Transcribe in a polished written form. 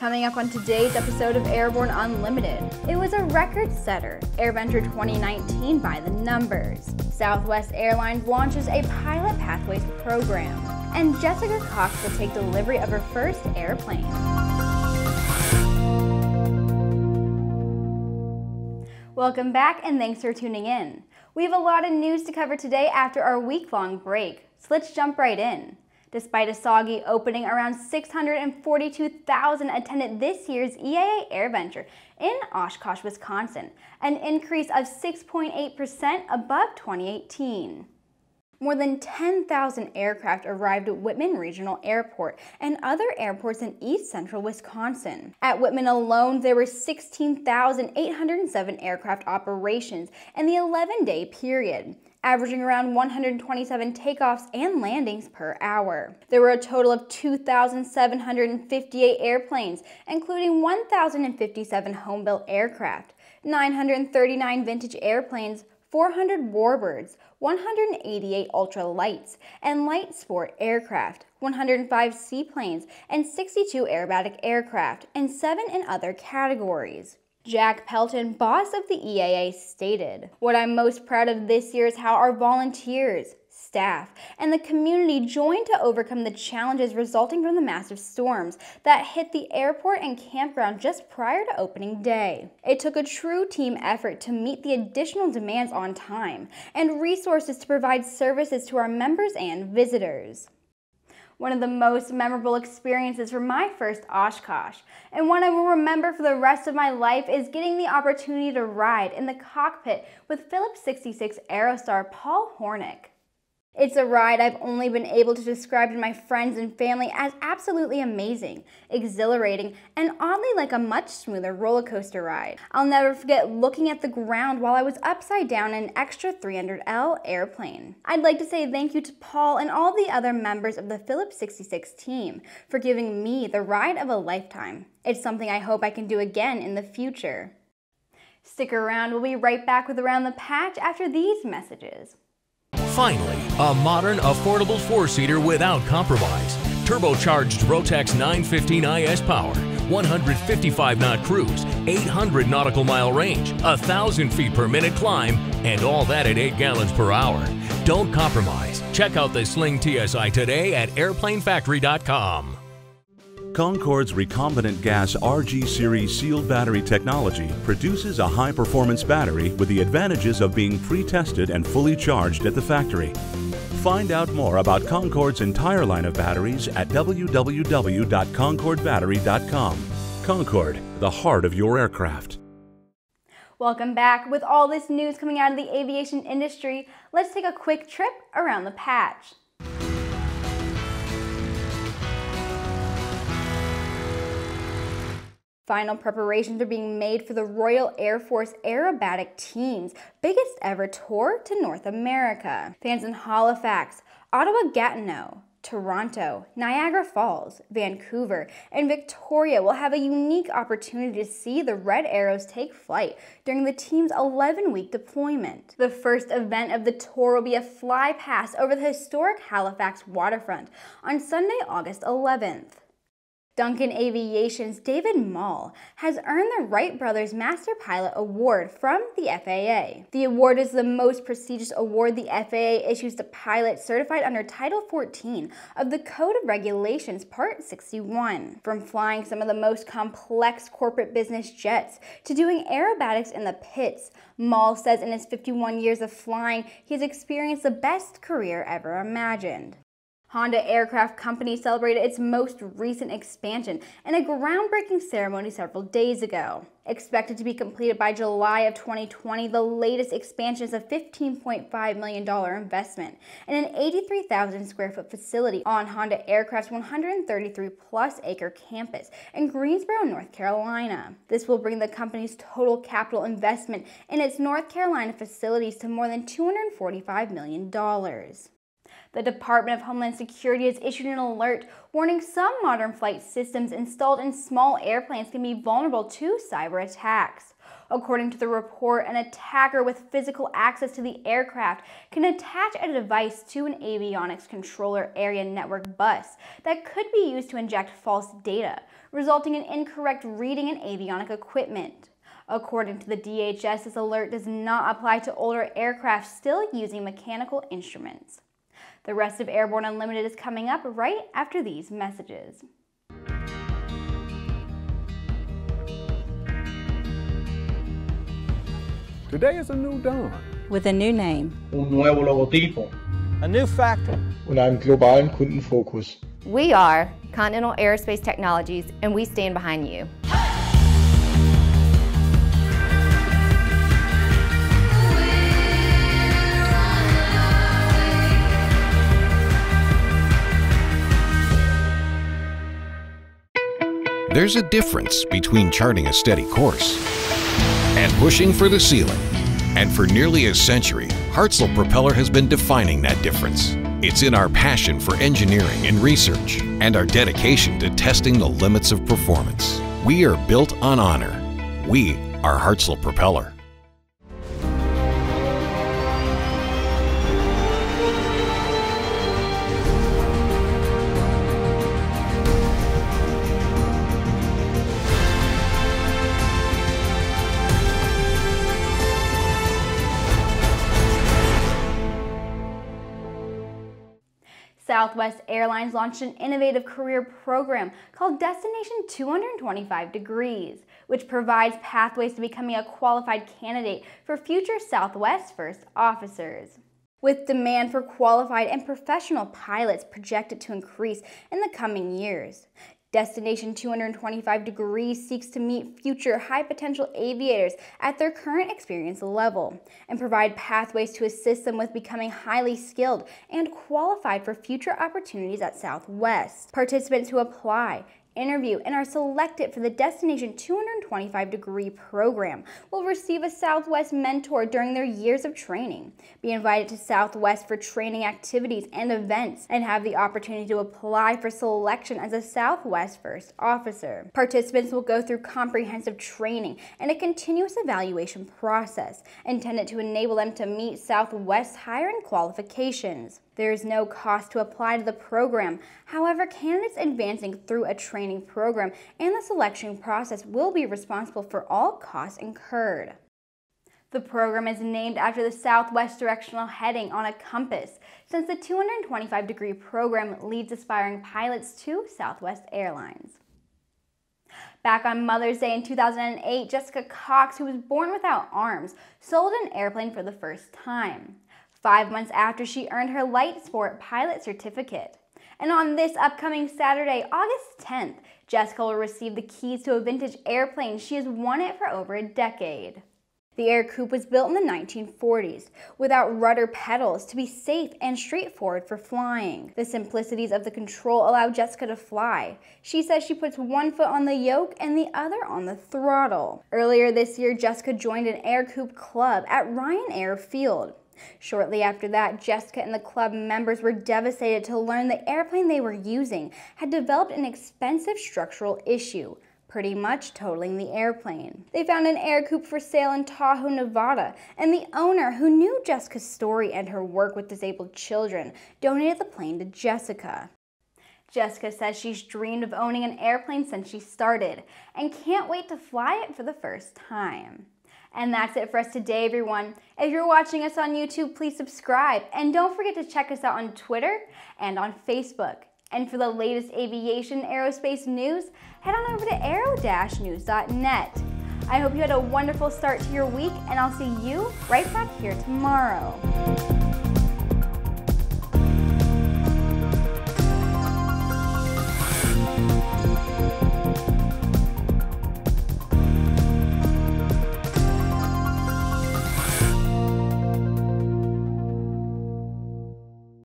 Coming up on today's episode of Airborne Unlimited, it was a record-setter, AirVenture 2019 by the numbers. Southwest Airlines launches a pilot pathways program, and Jessica Cox will take delivery of her first airplane. Welcome back, and thanks for tuning in. We have a lot of news to cover today after our week-long break, so let's jump right in. Despite a soggy opening, around 642,000 attended this year's EAA Airventure in Oshkosh, Wisconsin, an increase of 6.8% above 2018. More than 10,000 aircraft arrived at Wittman Regional Airport and other airports in east central Wisconsin. At Wittman alone, there were 16,807 aircraft operations in the 11-day period, averaging around 127 takeoffs and landings per hour. There were a total of 2,758 airplanes, including 1,057 homebuilt aircraft, 939 vintage airplanes, 400 warbirds, 188 ultralights and light sport aircraft, 105 seaplanes, and 62 aerobatic aircraft, and 7 in other categories. Jack Pelton, boss of the EAA, stated, "What I'm most proud of this year is how our volunteers, staff, and the community joined to overcome the challenges resulting from the massive storms that hit the airport and campground just prior to opening day. It took a true team effort to meet the additional demands on time and resources to provide services to our members and visitors." One of the most memorable experiences from my first Oshkosh, and one I will remember for the rest of my life, is getting the opportunity to ride in the cockpit with Phillips 66 Aerostar Paul Hornick. It's a ride I've only been able to describe to my friends and family as absolutely amazing, exhilarating, and oddly like a much smoother roller coaster ride. I'll never forget looking at the ground while I was upside down in an Extra 300L airplane. I'd like to say thank you to Paul and all the other members of the Phillips 66 team for giving me the ride of a lifetime. It's something I hope I can do again in the future. Stick around, we'll be right back with Around the Patch after these messages. Finally, a modern, affordable four-seater without compromise. Turbocharged Rotax 915 IS power, 155-knot cruise, 800 nautical mile range, 1,000 feet per minute climb, and all that at 8 gallons per hour. Don't compromise. Check out the Sling TSI today at airplanefactory.com. Concorde's recombinant gas RG series sealed battery technology produces a high-performance battery with the advantages of being pre-tested and fully charged at the factory. Find out more about Concorde's entire line of batteries at www.concordbattery.com. Concorde, the heart of your aircraft. Welcome back. With all this news coming out of the aviation industry, let's take a quick trip around the patch. Final preparations are being made for the Royal Air Force aerobatic team's biggest ever tour to North America. Fans in Halifax, Ottawa-Gatineau, Toronto, Niagara Falls, Vancouver, and Victoria will have a unique opportunity to see the Red Arrows take flight during the team's 11-week deployment. The first event of the tour will be a fly pass over the historic Halifax waterfront on Sunday, August 11th. Duncan Aviation's David Moll has earned the Wright Brothers Master Pilot Award from the FAA. The award is the most prestigious award the FAA issues to pilots certified under Title 14 of the Code of Regulations, Part 61. From flying some of the most complex corporate business jets to doing aerobatics in the pits, Moll says in his 51 years of flying, he's experienced the best career ever imagined. Honda Aircraft Company celebrated its most recent expansion in a groundbreaking ceremony several days ago. Expected to be completed by July of 2020, the latest expansion is a $15.5 million investment in an 83,000 square foot facility on Honda Aircraft's 133-plus-acre campus in Greensboro, North Carolina. This will bring the company's total capital investment in its North Carolina facilities to more than $245 million. The Department of Homeland Security has issued an alert warning some modern flight systems installed in small airplanes can be vulnerable to cyber attacks. According to the report, an attacker with physical access to the aircraft can attach a device to an avionics controller area network bus that could be used to inject false data, resulting in incorrect reading in avionic equipment. According to the DHS, this alert does not apply to older aircraft still using mechanical instruments. The rest of Airborne Unlimited is coming up right after these messages. Today is a new dawn. With a new name. Un nuevo logotipo. A new factor. Und einen globalen Kundenfokus. We are Continental Aerospace Technologies, and we stand behind you. There's a difference between charting a steady course and pushing for the ceiling. And for nearly a century, Hartzell Propeller has been defining that difference. It's in our passion for engineering and research and our dedication to testing the limits of performance. We are built on honor. We are Hartzell Propeller. Southwest Airlines launched an innovative career program called Destination 225 Degrees, which provides pathways to becoming a qualified candidate for future Southwest first officers. With demand for qualified and professional pilots projected to increase in the coming years, Destination 225 Degrees seeks to meet future high-potential aviators at their current experience level and provide pathways to assist them with becoming highly skilled and qualified for future opportunities at Southwest. Participants who apply, interview, and are selected for the Destination 225 Degree program will receive a Southwest mentor during their years of training, be invited to Southwest for training activities and events, and have the opportunity to apply for selection as a Southwest First Officer. Participants will go through comprehensive training and a continuous evaluation process intended to enable them to meet Southwest's hiring qualifications. There is no cost to apply to the program. However, candidates advancing through a training program and the selection process will be responsible for all costs incurred. The program is named after the Southwest directional heading on a compass, since the 225 degree program leads aspiring pilots to Southwest Airlines. Back on Mother's Day in 2008, Jessica Cox, who was born without arms, sold an airplane for the first time. 5 months after, she earned her light sport pilot certificate. And on this upcoming Saturday, August 10th, Jessica will receive the keys to a vintage airplane. She has won it for over a decade. The Ercoupe was built in the 1940s, without rudder pedals, to be safe and straightforward for flying. The simplicities of the control allow Jessica to fly. She says she puts one foot on the yoke and the other on the throttle. Earlier this year, Jessica joined an Ercoupe club at Ryan Air Field. Shortly after that, Jessica and the club members were devastated to learn the airplane they were using had developed an expensive structural issue, pretty much totaling the airplane. They found an Ercoupe for sale in Tahoe, Nevada, and the owner, who knew Jessica's story and her work with disabled children, donated the plane to Jessica. Jessica says she's dreamed of owning an airplane since she started and can't wait to fly it for the first time. And that's it for us today, everyone. If you're watching us on YouTube, please subscribe, and don't forget to check us out on Twitter and on Facebook. And for the latest aviation aerospace news, head on over to aero-news.net. I hope you had a wonderful start to your week, and I'll see you right back here tomorrow.